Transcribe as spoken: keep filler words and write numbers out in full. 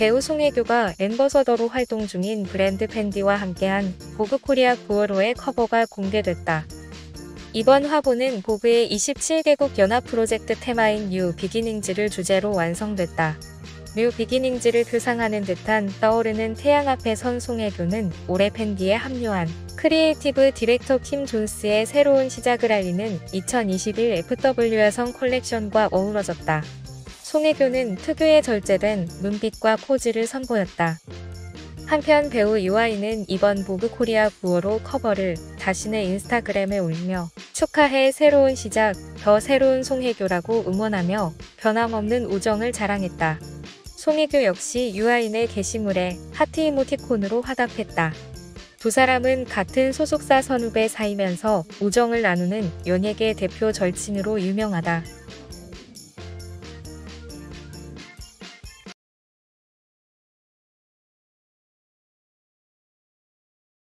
배우 송혜교가 앰버서더로 활동 중인 브랜드 펜디와 함께한 보그 코리아 구월호의 커버가 공개됐다. 이번 화보는 보그의 이십칠 개국 연합 프로젝트 테마인 뉴 비기닝즈를 주제로 완성됐다. 뉴 비기닝즈를 표상하는 듯한 떠오르는 태양 앞에 선 송혜교는 올해 펜디에 합류한 크리에이티브 디렉터 킴 존스의 새로운 시작을 알리는 이천이십일 에프 더블유 여성 컬렉션과 어우러졌다. 송혜교는 특유의 절제된 눈빛과 포즈를 선보였다. 한편 배우 유아인은 이번 보그 코리아 구월호 커버를 자신의 인스타그램에 올리며 축하해 새로운 시작, 더 새로운 송혜교라고 응원하며 변함없는 우정을 자랑했다. 송혜교 역시 유아인의 게시물에 하트 이모티콘으로 화답했다. 두 사람은 같은 소속사 선후배 사이면서 우정을 나누는 연예계 대표 절친으로 유명하다.